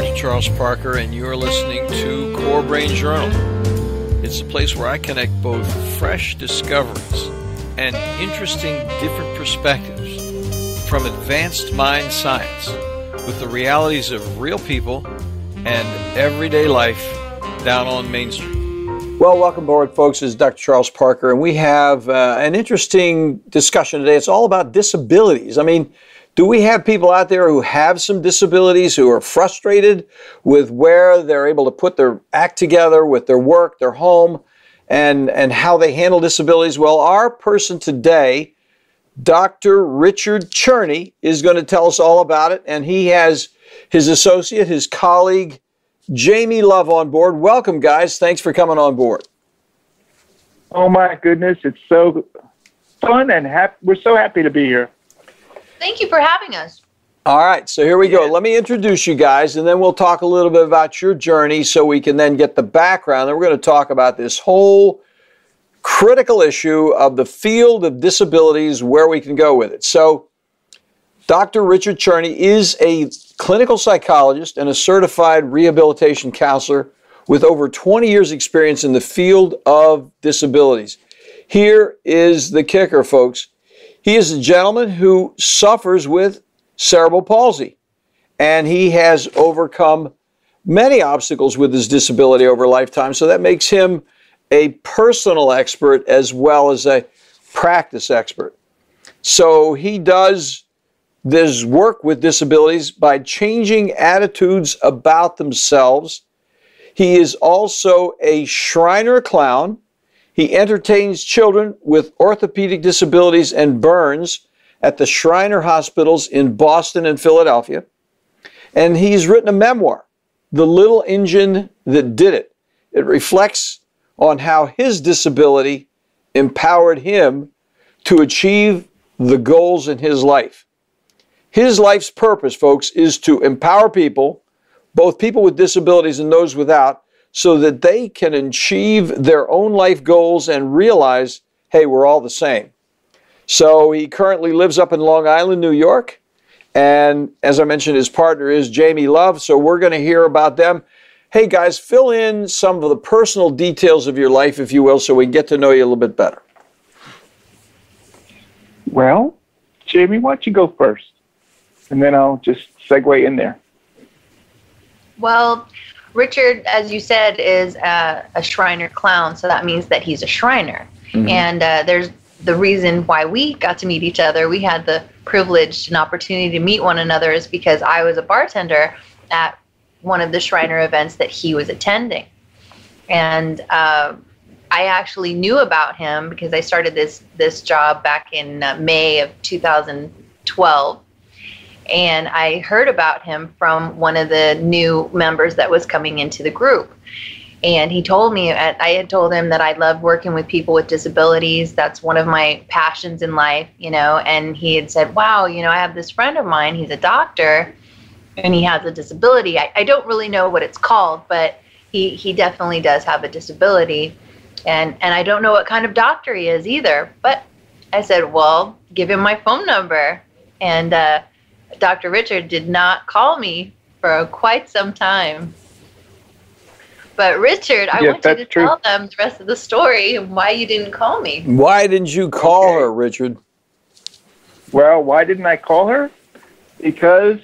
Dr. Charles Parker, and you're listening to Core Brain Journal. It's a place where I connect both fresh discoveries and interesting different perspectives from advanced mind science with the realities of real people and everyday life down on Main Street. Well, welcome aboard, folks. This is Dr. Charles Parker, and we have an interesting discussion today. It's all about disabilities. I mean, do we have people out there who have some disabilities, who are frustrated with where they're able to put their act together with their work, their home, and how they handle disabilities? Well, our person today, Dr. Richard Tscherne, is going to tell us all about it, and he has his associate, his colleague, Jamie Love on board. Welcome, guys. Thanks for coming on board. Oh, my goodness. It's so fun, and we're so happy to be here. Thank you for having us. All right. So here we go. Let me introduce you guys, and then we'll talk a little bit about your journey so we can then get the background. And we're going to talk about this whole critical issue of the field of disabilities, where we can go with it. So Dr. Richard Tscherne is a clinical psychologist and a certified rehabilitation counselor with over 20 years experience in the field of disabilities. Here is the kicker, folks. He is a gentleman who suffers with cerebral palsy, and he has overcome many obstacles with his disability over a lifetime, so that makes him a personal expert as well as a practice expert. So he does this work with disabilities by changing attitudes about themselves. He is also a Shriner clown. He entertains children with orthopedic disabilities and burns at the Shriners Hospitals in Boston and Philadelphia. And he's written a memoir, The Little Engine That Did It. It reflects on how his disability empowered him to achieve the goals in his life. His life's purpose, folks, is to empower people, both people with disabilities and those without, so that they can achieve their own life goals and realize, hey, we're all the same. So he currently lives up in Long Island, New York. And as I mentioned, his partner is Jamie Love. So we're going to hear about them. Hey, guys, fill in some of the personal details of your life, if you will, so we can get to know you a little bit better. Well, Jamie, why don't you go first? And then I'll just segue in there. Well, Richard, as you said, is a Shriner clown, so that means that he's a Shriner. Mm-hmm. And there's the reason why we got to meet each other. We had the privilege and opportunity to meet one another is because I was a bartender at one of the Shriner events that he was attending. And I actually knew about him because I started this job back in May of 2012. And I heard about him from one of the new members that was coming into the group. And he told me, I had told him that I loved working with people with disabilities. That's one of my passions in life, you know. And he had said, wow, you know, I have this friend of mine. He's a doctor and he has a disability. I don't really know what it's called, but he definitely does have a disability. And I don't know what kind of doctor he is either. But I said, well, give him my phone number. And Dr. Richard did not call me for quite some time. But Richard, I want you to tell them the rest of the story and why you didn't call me. Why didn't you call her, Richard? Well, why didn't I call her? Because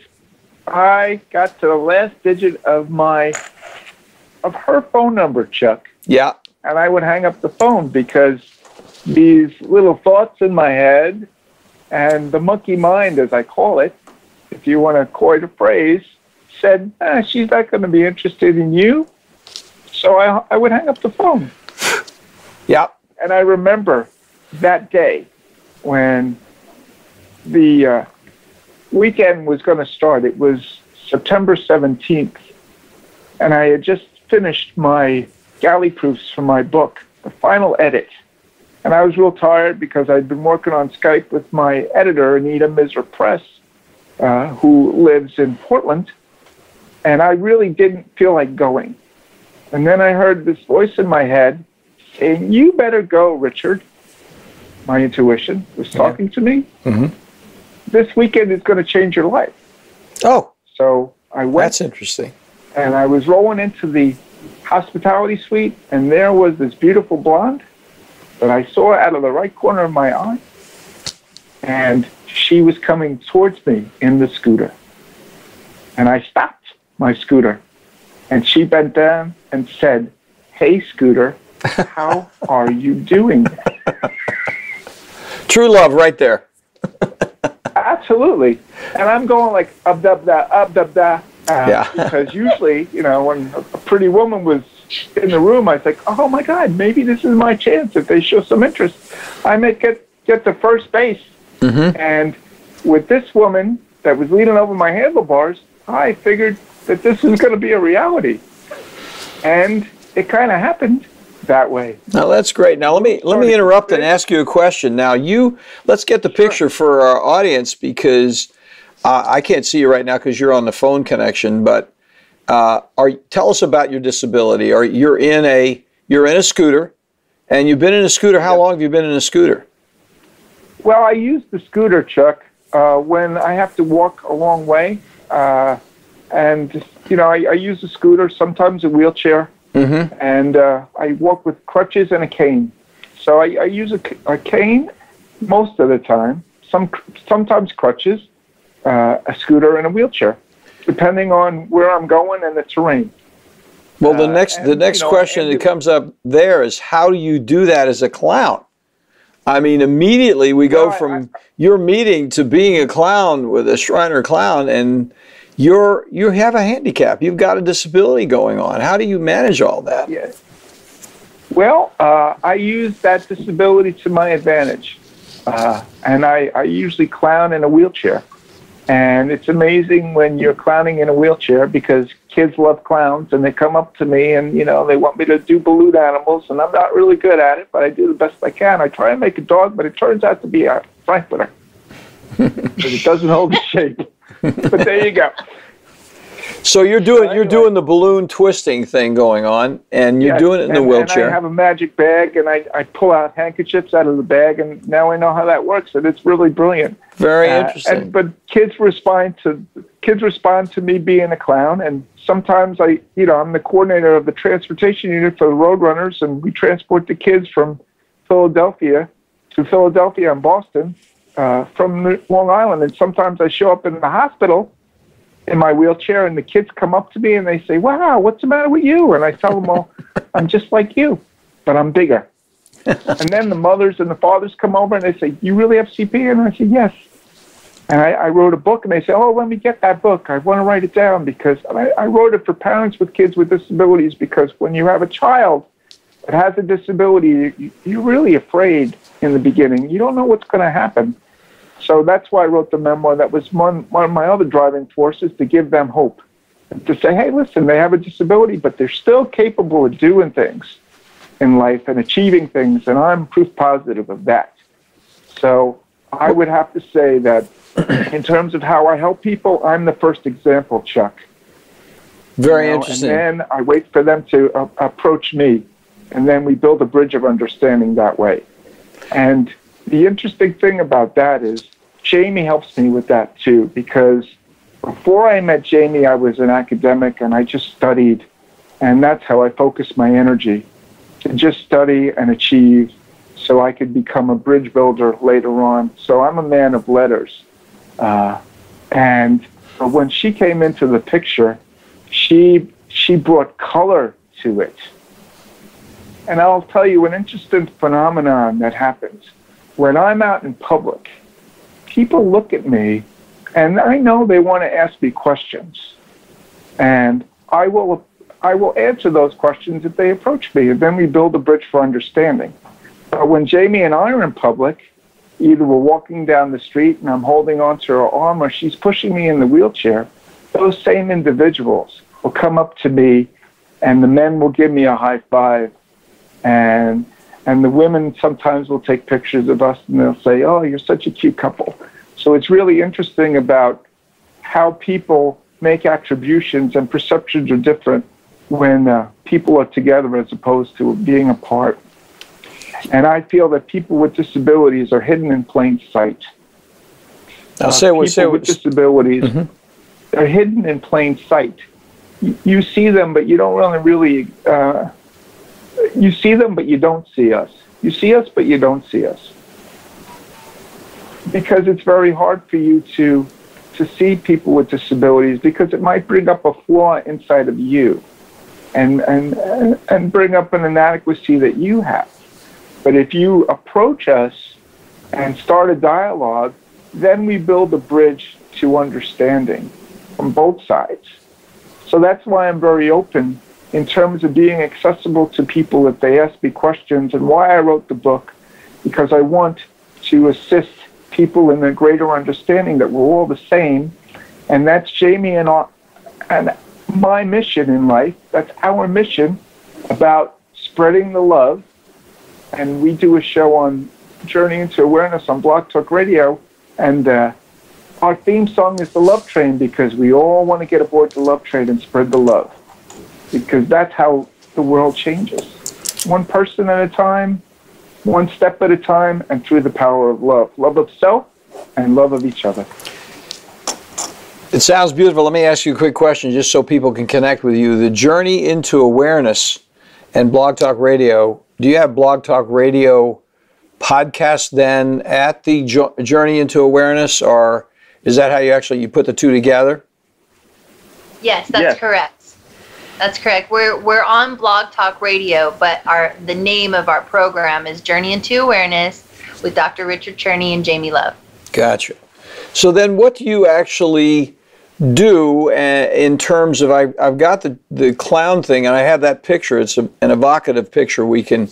I got to the last digit of her phone number, Chuck. Yeah. And I would hang up the phone because these little thoughts in my head and the monkey mind, as I call it, if you want to coin a phrase, said, she's not going to be interested in you. So I would hang up the phone. Yeah. And I remember that day when the weekend was going to start. It was September 17th. And I had just finished my galley proofs for my book, the final edit. And I was real tired because I'd been working on Skype with my editor, Anita Misra Press, who lives in Portland, and I really didn't feel like going. And then I heard this voice in my head saying, you better go, Richard. My intuition was talking to me. Mm-hmm. This weekend is going to change your life. Oh. So I went. That's interesting. And I was rolling into the hospitality suite, and there was this beautiful blonde that I saw out of the right corner of my eye, and she was coming towards me in the scooter. And I stopped my scooter, and she bent down and said, "Hey, scooter, how are you doing?" True love right there. Absolutely. And I'm going like, up, da, da. Yeah. Because usually, you know, when a pretty woman was in the room, I was like, oh, my God, maybe this is my chance. If they show some interest, I may get to first base. Mm-hmm. And with this woman that was leaning over my handlebars, I figured that this was going to be a reality. And it kind of happened that way. Now, that's great. Now, let me interrupt and ask you a question. Now, let's get the picture for our audience, because I can't see you right now because you're on the phone connection, but tell us about your disability. You're in a scooter, and you've been in a scooter. How long have you been in a scooter? Well, I use the scooter, Chuck, when I have to walk a long way. And, you know, I use the scooter, sometimes a wheelchair, mm-hmm. and I walk with crutches and a cane. So I use a cane most of the time, sometimes crutches, a scooter and a wheelchair, depending on where I'm going and the terrain. Well, the next question that comes up there is, how do you do that as a clown? I mean, immediately we go from your meeting to being a clown with a Shriner clown, and you have a handicap. You've got a disability going on. How do you manage all that? Yes. Well, I use that disability to my advantage, and I usually clown in a wheelchair. And it's amazing when you're clowning in a wheelchair, because kids love clowns, and they come up to me and, you know, they want me to do balloon animals, and I'm not really good at it, but I do the best I can. I try and make a dog, but it turns out to be a frankfurter because it doesn't hold the shape. But there you go. So you're doing the balloon twisting thing going on, and you're doing it in the wheelchair. And I have a magic bag, and I pull out handkerchiefs out of the bag, and now I know how that works, and it's really brilliant. Very interesting. But kids respond to me being a clown, and sometimes I'm the coordinator of the transportation unit for the Roadrunners, and we transport the kids from Philadelphia and Boston from Long Island, and sometimes I show up in the hospital in my wheelchair, and the kids come up to me and they say, "Wow, what's the matter with you?" And I tell them, "Well, I'm just like you, but I'm bigger." And then the mothers and the fathers come over and they say, "You really have CP?" And I say, "Yes." And I wrote a book, and they say, "Oh, let me get that book. I want to write it down," because I wrote it for parents with kids with disabilities, because when you have a child that has a disability, you're really afraid in the beginning. You don't know what's going to happen. So that's why I wrote the memoir. That was one of my other driving forces, to give them hope, to say, hey, listen, they have a disability, but they're still capable of doing things in life and achieving things, and I'm proof positive of that. So I would have to say that in terms of how I help people, I'm the first example, Chuck. Very interesting. And then I wait for them to approach me, and then we build a bridge of understanding that way. And the interesting thing about that is Jamie helps me with that too, because before I met Jamie, I was an academic and I just studied, and that's how I focused my energy, to just study and achieve so I could become a bridge builder later on. So I'm a man of letters. And when she came into the picture, she brought color to it. And I'll tell you an interesting phenomenon that happens. When I'm out in public, people look at me, and I know they want to ask me questions. And I will answer those questions if they approach me, and then we build a bridge for understanding. But when Jamie and I are in public, either we're walking down the street and I'm holding onto her arm, or she's pushing me in the wheelchair, those same individuals will come up to me, and the men will give me a high five, and the women sometimes will take pictures of us, and they'll say, oh, you're such a cute couple. So it's really interesting about how people make attributions, and perceptions are different when people are together as opposed to being apart. And I feel that people with disabilities are hidden in plain sight. People with disabilities They're hidden in plain sight. You see them, but you don't really, you see them, but you don't see us. You see us, but you don't see us. Because it's very hard for you to see people with disabilities, because it might bring up a flaw inside of you and bring up an inadequacy that you have. But if you approach us and start a dialogue, then we build a bridge to understanding from both sides. So that's why I'm very open in terms of being accessible to people if they ask me questions, and why I wrote the book, because I want to assist people in a greater understanding that we're all the same. And that's Jamie and my mission in life. That's our mission, about spreading the love. And we do a show on Journey into Awareness on Blog Talk Radio, and our theme song is The Love Train, because we all want to get aboard the love train and spread the love, because that's how the world changes. One person at a time, one step at a time, and through the power of love. Love of self and love of each other. It sounds beautiful. Let me ask you a quick question just so people can connect with you. The Journey into Awareness and Blog Talk Radio, do you have Blog Talk Radio podcast then at the Journey into Awareness, or is that how you actually put the two together? Yes, that's correct. That's correct. We're on Blog Talk Radio, but the name of our program is Journey into Awareness with Dr. Richard Tscherne and Jamie Love. Gotcha. So then what do you actually do in terms of, I've got the clown thing, and I have that picture. It's an evocative picture. We can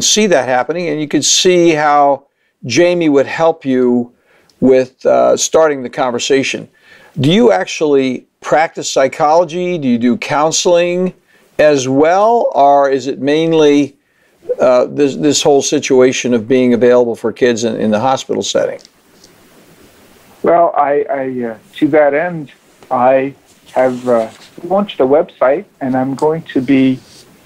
see that happening, and you can see how Jamie would help you with starting the conversation. Do you actually practice psychology? Do you do counseling as well, or is it mainly this whole situation of being available for kids in the hospital setting? Well, I to that end, I have launched a website, and I'm going to be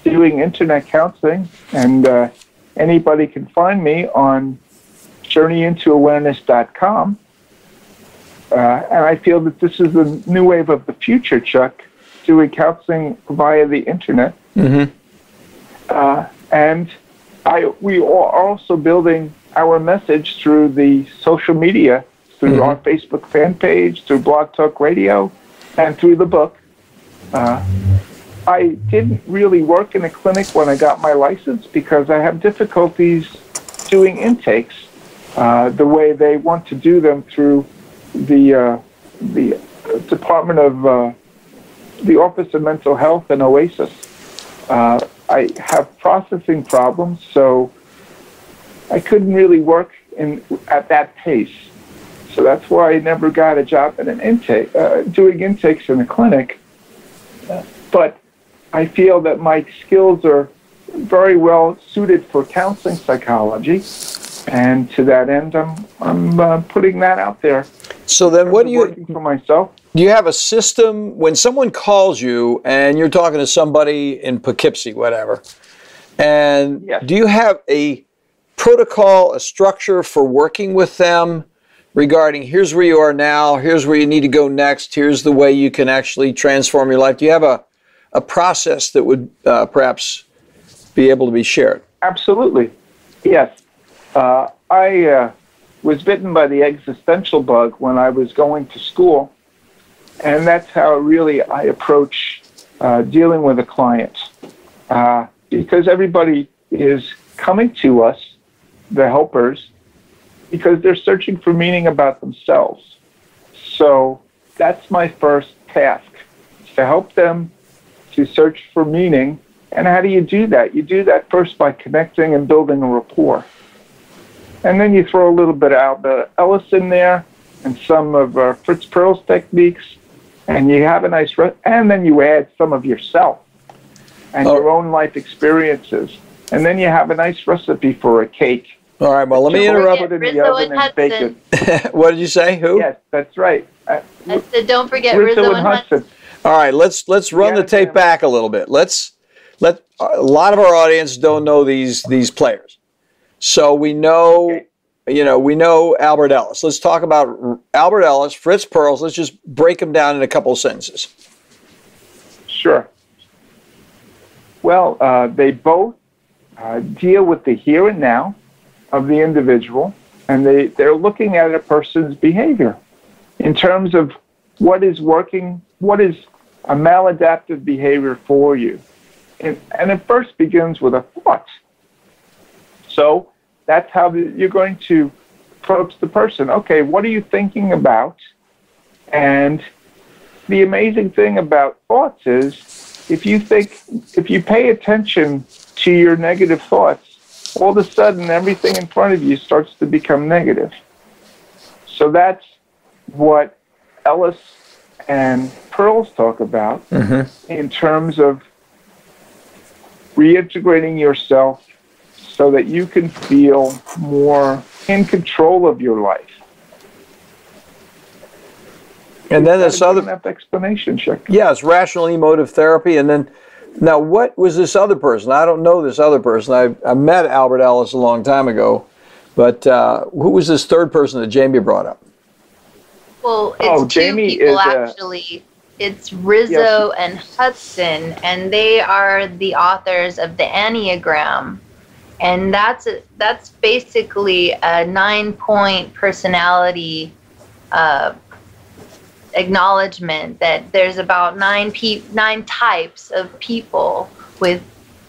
doing internet counseling, and anybody can find me on journeyintoawareness.com. And I feel that this is the new wave of the future, Chuck, doing counseling via the internet. Mm-hmm. And we are also building our message through the social media, through mm-hmm. our Facebook fan page, through Blog Talk Radio, and through the book. I didn't really work in a clinic when I got my license, because I have difficulties doing intakes the way they want to do them through the Department of the Office of Mental Health and OASIS. I have processing problems, so I couldn't really work at that pace. So that's why I never got a job at an intake, doing intakes in a clinic. But I feel that my skills are very well suited for counseling psychology, and to that end, I'm putting that out there. So then, what do you working for myself? Do you have a system when someone calls you and you're talking to somebody in Poughkeepsie, whatever? And yes. Do you have a protocol, a structure for working with them? Regarding here's where you are now, here's where you need to go next, here's the way you can actually transform your life. Do you have a process that would perhaps be able to be shared? Absolutely, yes. I was bitten by the existential bug when I was going to school, and that's how really I approach dealing with a client. Because everybody is coming to us, the helpers, because they're searching for meaning about themselves. So that's my first task, to help them to search for meaning. And how do you do that? You do that first by connecting and building a rapport. And then you throw a little bit of Albert Ellis in there and some of Fritz Perls techniques, and you have a nice, and then you add some of yourself and your own life experiences. And then you have a nice recipe for a cake. All right, well, let me interrupt it in the oven and bake it. What did you say? Who? Yes, that's right. I said, don't forget Rizzo and Hudson. All right, let's run the tape back a little bit. Let a lot of our audience don't know these players, so we know you know, we know Albert Ellis. Let's talk about Albert Ellis, Fritz Perls. Let's just break them down in a couple of sentences. Sure. Well, they both deal with the here and now of the individual, and they're looking at a person's behavior in terms of what is working, what is a maladaptive behavior for you. And it first begins with a thought. So that's how you're going to approach the person. Okay, what are you thinking about? And the amazing thing about thoughts is if you pay attention to your negative thoughts, all of a sudden everything in front of you starts to become negative. So that's what Ellis and Perls talk about in terms of reintegrating yourself so that you can feel more in control of your life. And then this other explanation, check. Yes, rational emotive therapy. And then, now what was this other person? I don't know this other person. I met Albert Ellis a long time ago, but who was this third person that Jamie brought up? Well, it's two people, actually. It's Rizzo and Hudson, and they are the authors of the Enneagram. And that's basically a 9-point personality acknowledgement that there's about nine types of people with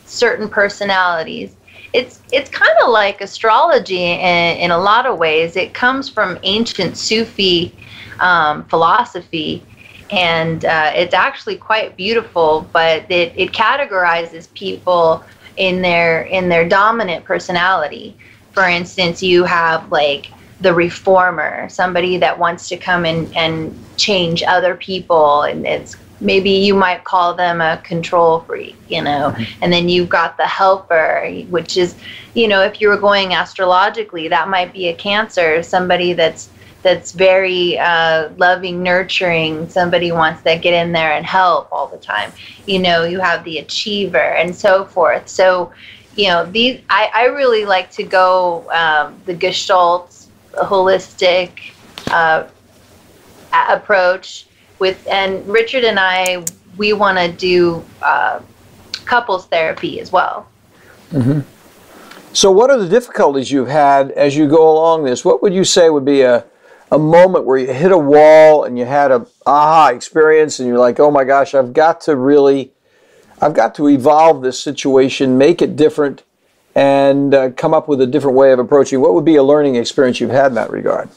certain personalities. It's kind of like astrology in a lot of ways. It comes from ancient Sufi philosophy, and it's actually quite beautiful, but it categorizes people in their dominant personality. For instance, you have like the reformer, somebody that wants to come in and change other people, and it's maybe you might call them a control freak, you know. And then you've got the helper, which is, you know, if you were going astrologically, that might be a Cancer, somebody that's very loving, nurturing, somebody wants to get in there and help all the time. You know, you have the achiever and so forth. So, you know, these, I really like to go the Gestalt, holistic approach with, and Richard and I, we want to do couples therapy as well. Mm-hmm. So what are the difficulties you've had as you go along this? What would you say would be a moment where you hit a wall and you had a aha experience and you're like, oh my gosh, I've got to evolve this situation, make it different, and come up with a different way of approaching. What would be a learning experience you've had in that regard?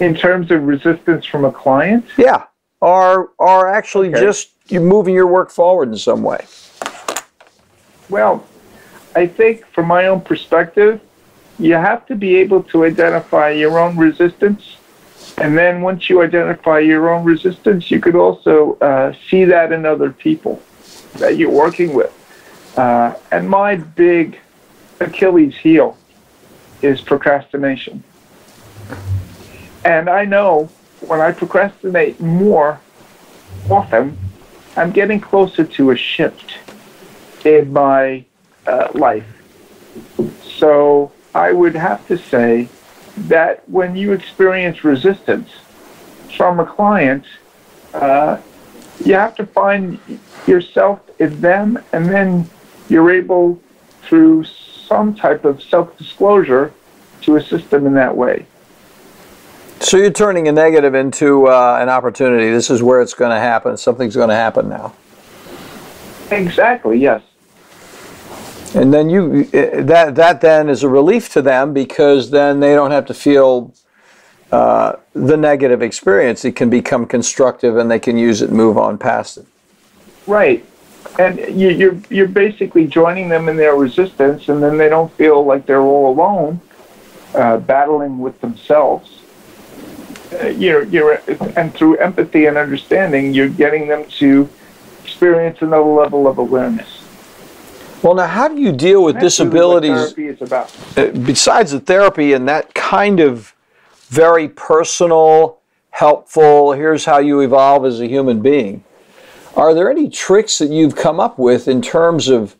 In terms of resistance from a client? Yeah, or actually just you moving your work forward in some way. Well, I think from my own perspective, you have to be able to identify your own resistance. And then once you identify your own resistance, you could also see that in other people that you're working with. And my big Achilles heel is procrastination. And I know when I procrastinate more often, I'm getting closer to a shift in my life. So I would have to say that when you experience resistance from a client, you have to find yourself in them, and then you're able, through some type of self-disclosure, to assist them in that way. So you're turning a negative into an opportunity. This is where it's going to happen. Something's going to happen now. Exactly, yes. And then that then is a relief to them, because then they don't have to feel the negative experience. It can become constructive, and they can use it and move on past it. Right, and you're basically joining them in their resistance, and then they don't feel like they're all alone, battling with themselves. And through empathy and understanding, you're getting them to experience another level of awareness. Well, now, how do you deal with disabilities besides the therapy and that kind of very personal, helpful, here's how you evolve as a human being? Are there any tricks that you've come up with in terms of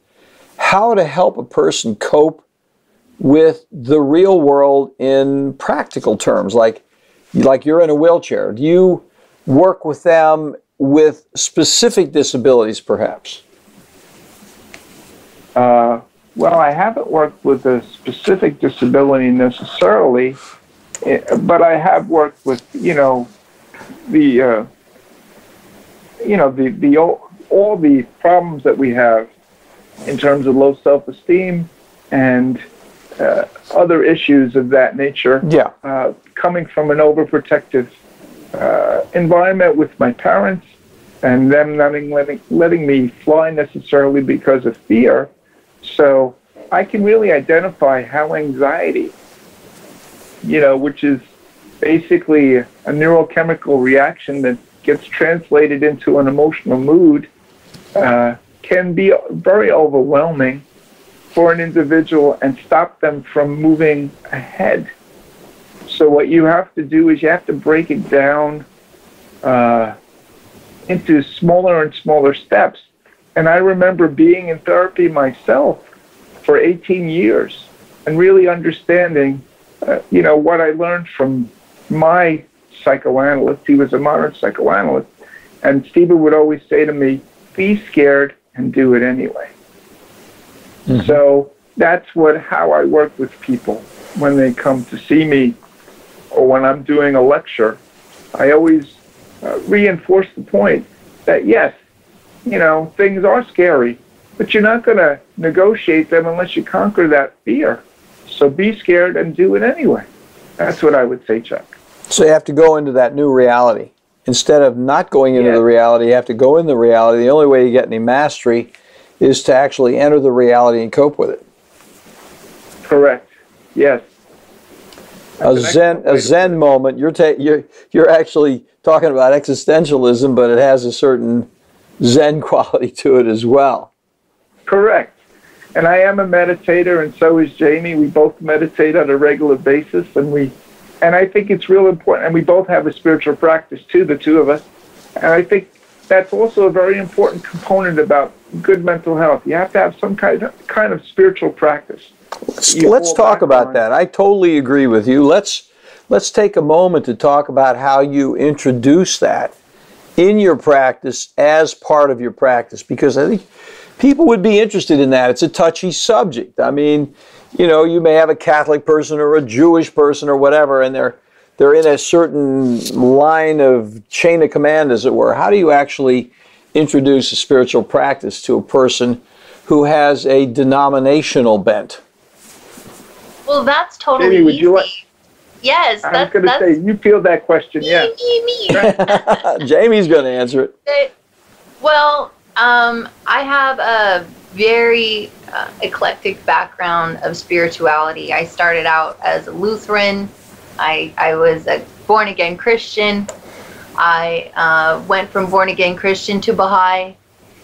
how to help a person cope with the real world in practical terms, like you're in a wheelchair. Do you work with them with specific disabilities, perhaps? Well, I haven't worked with a specific disability necessarily, but I have worked with, all the problems that we have in terms of low self-esteem and other issues of that nature. Yeah. Coming from an overprotective environment with my parents and them not letting me fly necessarily because of fear. So I can really identify how anxiety, which is basically a neurochemical reaction that gets translated into an emotional mood, can be very overwhelming for an individual and stop them from moving ahead. So what you have to do is you have to break it down into smaller and smaller steps. And I remember being in therapy myself for 18 years and really understanding, what I learned from my psychoanalyst. He was a modern psychoanalyst. And Stephen would always say to me, be scared and do it anyway. Mm-hmm. So that's how I work with people when they come to see me or when I'm doing a lecture. I always reinforce the point that, yes, things are scary, but you're not going to negotiate them unless you conquer that fear. So be scared and do it anyway. That's what I would say, Chuck. So you have to go into that new reality. Instead of not going into the reality, you have to go in the reality. The only way you get any mastery is to actually enter the reality and cope with it. Correct. Yes. A Zen moment. You're actually talking about existentialism, but it has a certain Zen quality to it as well. Correct. And I am a meditator, and so is Jamie. We both meditate on a regular basis, and I think it's real important. And we both have a spiritual practice too, the two of us. And I think that's also a very important component about good mental health. You have to have some kind of spiritual practice. Let's talk about that. I totally agree with you. Let's take a moment to talk about how you introduce that in your practice as part of your practice, because I think people would be interested in that. It's a touchy subject. I mean, you may have a Catholic person or a Jewish person or whatever, and they're in a certain line of chain of command, as it were. How do you actually introduce a spiritual practice to a person who has a denominational bent? Well, that's totally easy. Would you like? Yes. I was going to say, you feel that question, me. Jamie's going to answer it. Well, I have a very eclectic background of spirituality. I started out as a Lutheran. I was a born-again Christian. I went from born-again Christian to Baha'i.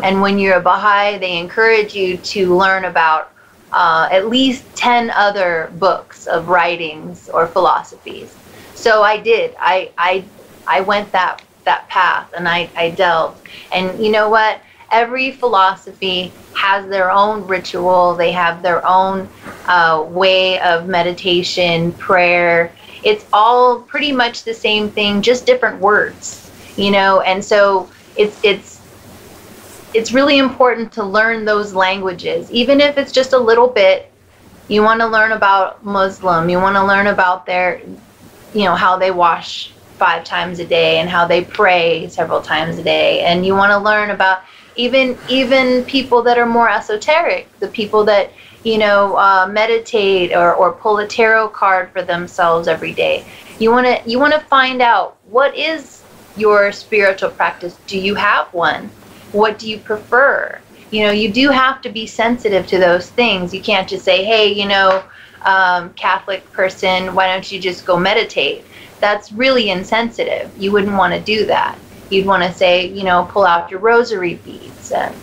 And when you're a Baha'i, they encourage you to learn about at least 10 other books of writings or philosophies. So I did. I went that path, and I delved. And you know what? Every philosophy has their own ritual. They have their own way of meditation, prayer. It's all pretty much the same thing, just different words, And so it's really important to learn those languages, even if it's just a little bit. You want to learn about Muslim. You want to learn about their, how they wash 5 times a day and how they pray several times a day. And you want to learn about even people that are more esoteric, the people that, meditate or pull a tarot card for themselves every day. You want to find out, what is your spiritual practice? Do you have one? What do you prefer? You do have to be sensitive to those things. You can't just say, hey, Catholic person, why don't you just go meditate? That's really insensitive. You wouldn't want to do that. You'd want to say, pull out your rosary beads and,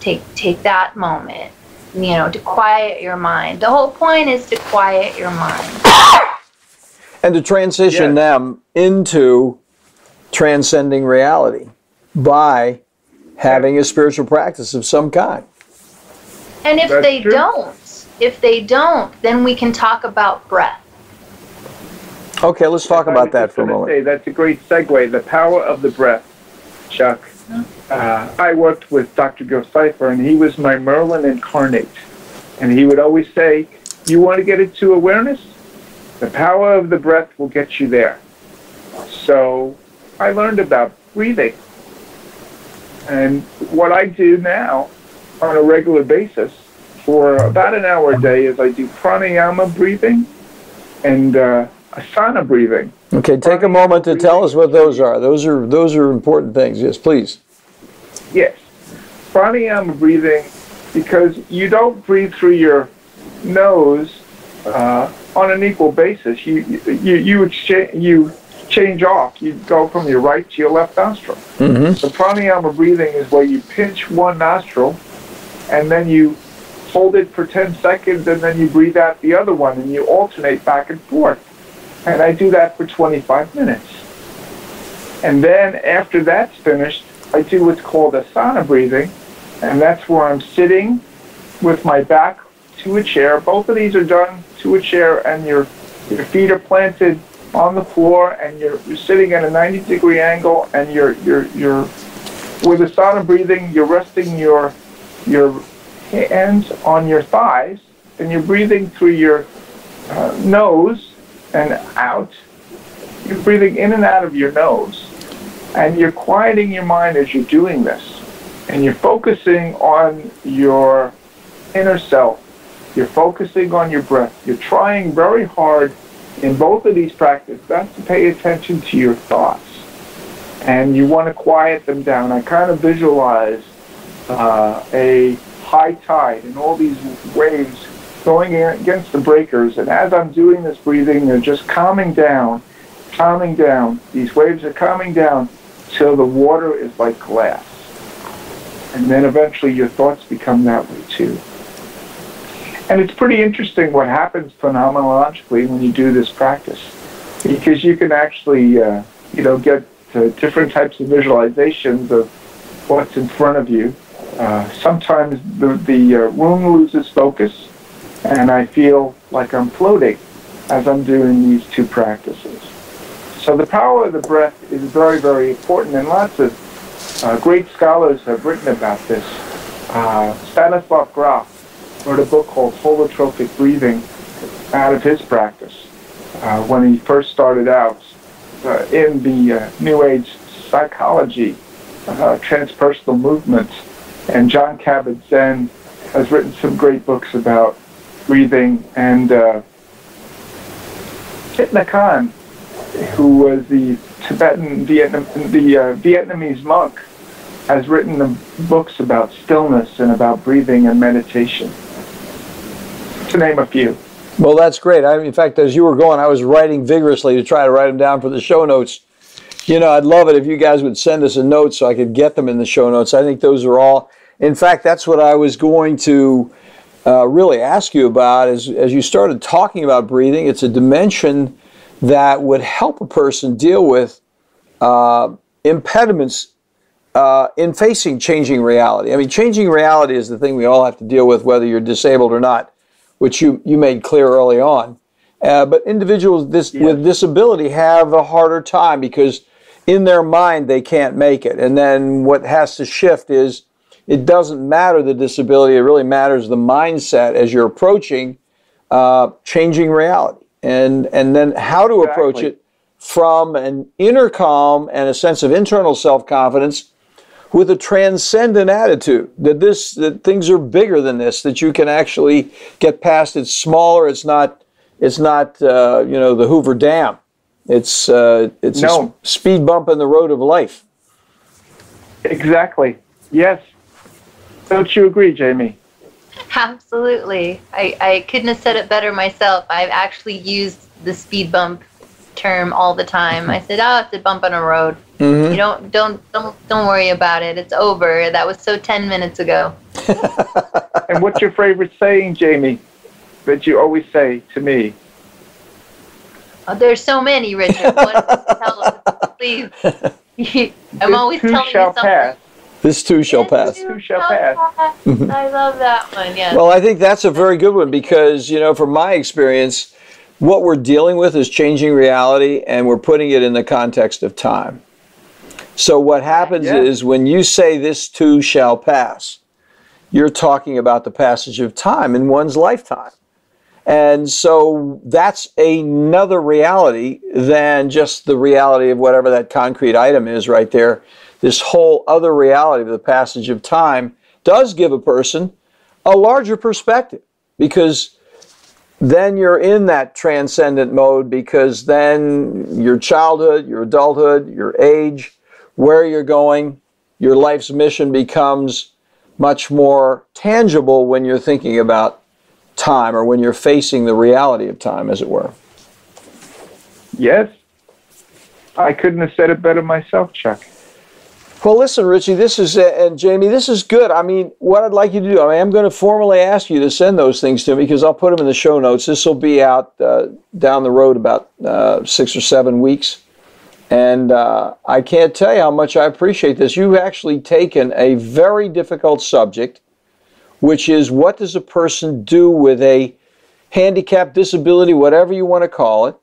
take that moment, to quiet your mind. The whole point is to quiet your mind. And to transition them into transcending reality by having a spiritual practice of some kind. And if they don't, If they don't, then we can talk about breath. Okay, let's talk about that for a moment. That's a great segue, the power of the breath, Chuck. I worked with Dr. Joe Seifer, and he was my Merlin incarnate. And he would always say, you want to get into awareness? The power of the breath will get you there. So I learned about breathing. And what I do now on a regular basis for about an hour a day is I do pranayama breathing and asana breathing. Okay, take a moment to tell us what those are. Those are important things. Yes, please. Yes. Pranayama breathing, because you don't breathe through your nose on an equal basis. You change off. You go from your right to your left nostril. Mm-hmm. The pranayama breathing is where you pinch one nostril, and then you hold it for 10 seconds, and then you breathe out the other one, and you alternate back and forth. And I do that for 25 minutes. And then after that's finished, I do what's called asana breathing, and that's where I'm sitting with my back to a chair. Both of these are done to a chair, and your feet are planted on the floor, and you're sitting at a 90-degree angle, and you're with asana breathing, you're resting your hands on your thighs, and you're breathing through your nose and out. You're breathing in and out of your nose, and you're quieting your mind as you're doing this, and you're focusing on your inner self. You're focusing on your breath. You're trying very hard in both of these practices not to pay attention to your thoughts, and you want to quiet them down. I kind of visualize a high tide and all these waves going against the breakers, and as I'm doing this breathing, they're just calming down, these waves are calming down till the water is like glass. And then eventually your thoughts become that way too. And it's pretty interesting what happens phenomenologically when you do this practice, because you can actually get different types of visualizations of what's in front of you. Sometimes the room loses focus, and I feel like I'm floating as I'm doing these two practices. So the power of the breath is very, very important, and lots of great scholars have written about this. Stanislav Grof wrote a book called Holotropic Breathing out of his practice when he first started out in the New Age psychology, transpersonal movements. And John Kabat-Zinn has written some great books about breathing, and Thich Nhat Hanh, who was the Vietnamese monk, has written the books about stillness and about breathing and meditation, to name a few. Well, that's great. In fact, as you were going, I was writing vigorously to try to write them down for the show notes. You know, I'd love it if you guys would send us a note so I could get them in the show notes. I think those are all. In fact, that's what I was going to really ask you about. As you started talking about breathing, it's a dimension that would help a person deal with impediments in facing changing reality. I mean, changing reality is the thing we all have to deal with, whether you're disabled or not, which you made clear early on. But individuals with disability have a harder time because in their mind, they can't make it. And then what has to shift is it doesn't matter the disability. It really matters the mindset as you're approaching changing reality. And then how to approach it from an inner calm and a sense of internal self-confidence with a transcendent attitude that things are bigger than this, that you can actually get past. It's smaller. It's not the Hoover Dam. It's a speed bump in the road of life. Exactly. Yes. Don't you agree, Jamie? Absolutely. I couldn't have said it better myself. I've actually used the speed bump term all the time. I said, oh, it's a bump on a road. Mm-hmm. You don't worry about it. It's over. That was so 10 minutes ago. And what's your favorite saying, Jamie, that you always say to me? Oh, there's so many, Richard. What do you tell us? Please. I'm always telling you something. Pass. This too shall pass. This too shall pass. I love that one, yeah. Well, I think that's a very good one because, you know, from my experience, what we're dealing with is changing reality and we're putting it in the context of time. So what happens is when you say this too shall pass, you're talking about the passage of time in one's lifetime. And so that's another reality than just the reality of whatever that concrete item is right there. This whole other reality of the passage of time does give a person a larger perspective, because then you're in that transcendent mode, because then your childhood, your adulthood, your age, where you're going, your life's mission becomes much more tangible when you're thinking about time, or when you're facing the reality of time, as it were. Yes. I couldn't have said it better myself, Chuck. Well, listen, Richie, this is, and Jamie, this is good. I mean, what I'd like you to do, I am going to formally ask you to send those things to me, because I'll put them in the show notes. This will be out down the road about 6 or 7 weeks. And I can't tell you how much I appreciate this. You've actually taken a very difficult subject, which is what does a person do with a handicap, disability, whatever you want to call it,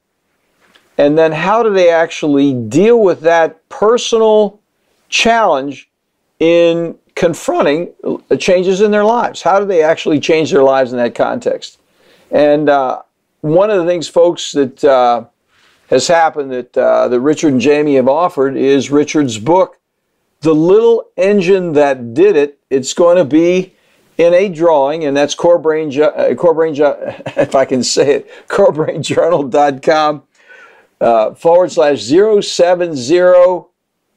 and then how do they actually deal with that personal challenge in confronting changes in their lives? How do they actually change their lives in that context? And one of the things, folks, that has happened that Richard and Jamie have offered is Richard's book, The Little Engine That Did It. It's going to be in a drawing, and that's corebrainjournal.com /070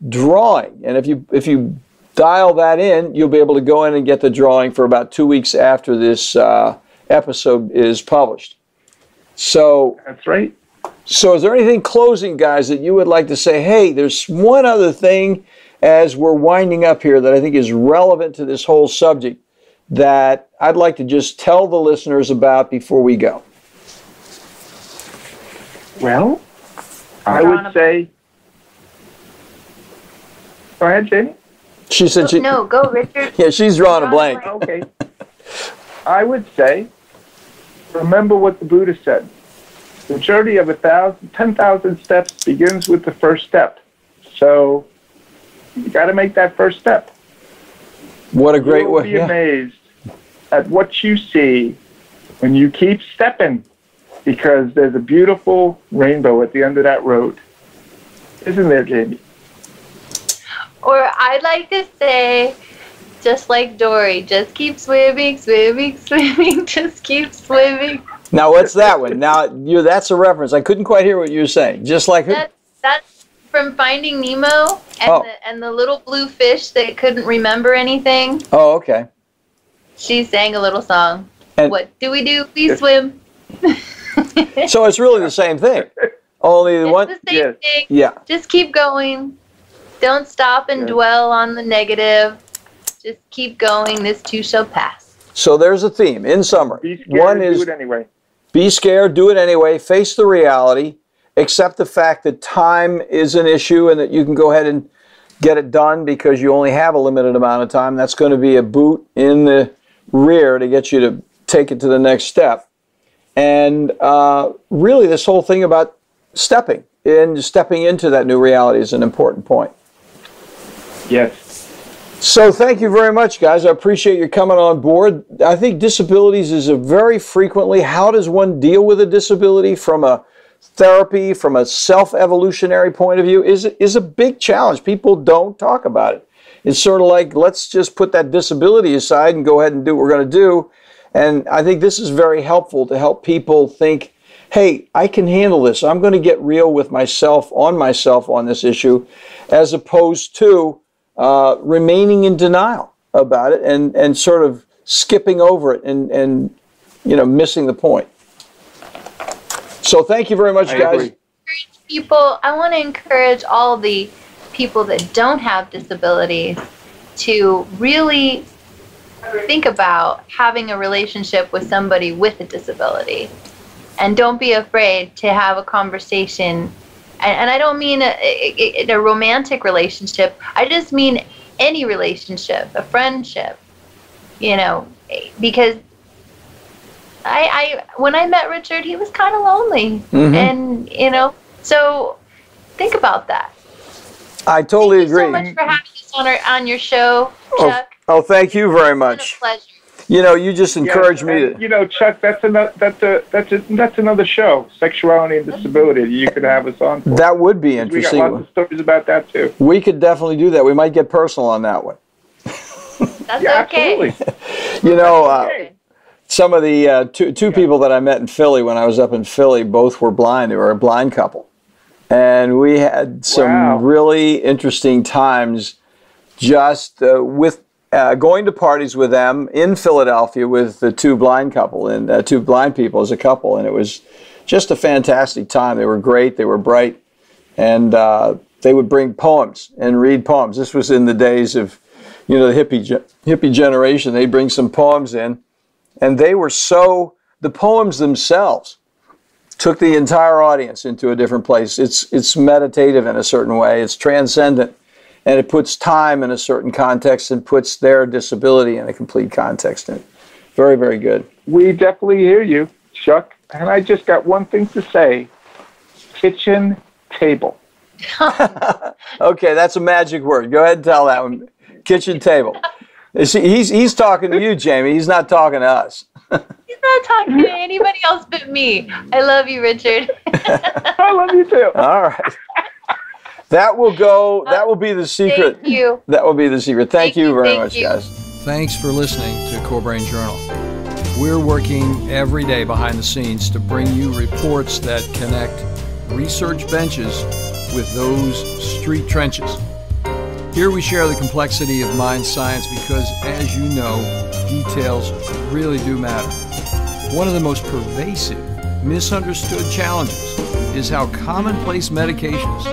drawing. And if you dial that in, you'll be able to go in and get the drawing for about 2 weeks after this episode is published. So that's right. So is there anything closing, guys, that you would like to say? Hey, there's one other thing as we're winding up here that I think is relevant to this whole subject that I'd like to just tell the listeners about before we go? Well, I would say... Go ahead, Jamie. She said she... No, go, Richard. Yeah, she's drawing a blank. Okay. I would say, remember what the Buddha said. The journey of 10,000 steps begins with the first step. So, you got to make that first step. What a great way. You'll be amazed at what you see when you keep stepping, because there's a beautiful rainbow at the end of that road. Isn't there, Jamie? Or I'd like to say, just like Dory, just keep swimming, swimming, swimming, just keep swimming. Now, what's that one? Now, that's a reference. I couldn't quite hear what you were saying. Just like who? That's from Finding Nemo and the little blue fish that couldn't remember anything. Oh, okay. She sang a little song. And what do? We swim. So it's really the same thing. Only the one. It's the same thing. Yeah. Just keep going. Don't stop and dwell on the negative. Just keep going. This too shall pass. So there's a theme. In summary, be scared, one is do it anyway. Be scared. Do it anyway. Face the reality. Accept the fact that time is an issue and that you can go ahead and get it done because you only have a limited amount of time. That's going to be a boot in the rear to get you to take it to the next step. And really this whole thing about stepping and stepping into that new reality is an important point. Yes. So thank you very much, guys. I appreciate you coming on board. I think disabilities is a very frequently, how does one deal with a disability from a therapy, from a self-evolutionary point of view, is a big challenge. People don't talk about it. It's sort of like, let's just put that disability aside and go ahead and do what we're going to do. And I think this is very helpful to help people think, hey, I can handle this. I'm going to get real with myself on this issue, as opposed to remaining in denial about it and sort of skipping over it and you know, missing the point. So thank you very much, guys. I want to encourage all the people that don't have disabilities to really think about having a relationship with somebody with a disability. And don't be afraid to have a conversation. And I don't mean a romantic relationship. I just mean any relationship, a friendship, you know, because I when I met Richard, he was kind of lonely. Mm-hmm. And, you know, so think about that. I totally agree. Thank you so much for having us on your show, Chuck. Oh, thank you very much. It's been a pleasure. You know, you just encouraged me to. You know, Chuck, that's another show, Sexuality and Disability. You could have us on. For. That would be interesting. We got lots of stories about that too. We could definitely do that. We might get personal on that one. That's yeah, okay. Absolutely. You know, some of the two people that I met in Philly when I was up in Philly, both were blind. They were a blind couple, and we had some really interesting times, just with. Going to parties with them in Philadelphia with the two blind couple and two blind people as a couple, and it was just a fantastic time. They were great, they were bright, and they would bring poems and read poems. This was in the days of, you know, the hippie generation. They'd bring some poems in, and they were the poems themselves took the entire audience into a different place. It's meditative in a certain way. It's transcendent. And it puts time in a certain context and puts their disability in a complete context. And very, very good. We definitely hear you, Chuck. And I just got one thing to say. Kitchen table. Okay, that's a magic word. Go ahead and tell that one. Kitchen table. See, he's talking to you, Jamie. He's not talking to us. He's not talking to anybody else but me. I love you, Richard. I love you, too. All right. That will be the secret. Thank you. That will be the secret. Thank you very much, guys. Thanks for listening to Core Brain Journal. We're working every day behind the scenes to bring you reports that connect research benches with those street trenches. Here we share the complexity of mind science because, as you know, details really do matter. One of the most pervasive, misunderstood challenges is how commonplace medications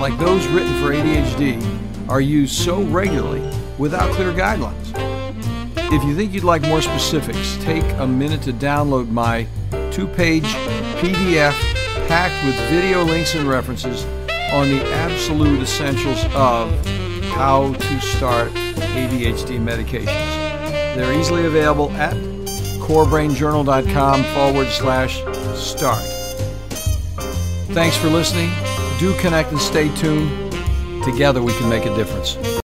like those written for ADHD are used so regularly without clear guidelines. If you think you'd like more specifics, take a minute to download my 2-page PDF packed with video links and references on the absolute essentials of how to start ADHD medications. They're easily available at corebrainjournal.com/start. Thanks for listening. Do connect and stay tuned. Together we can make a difference.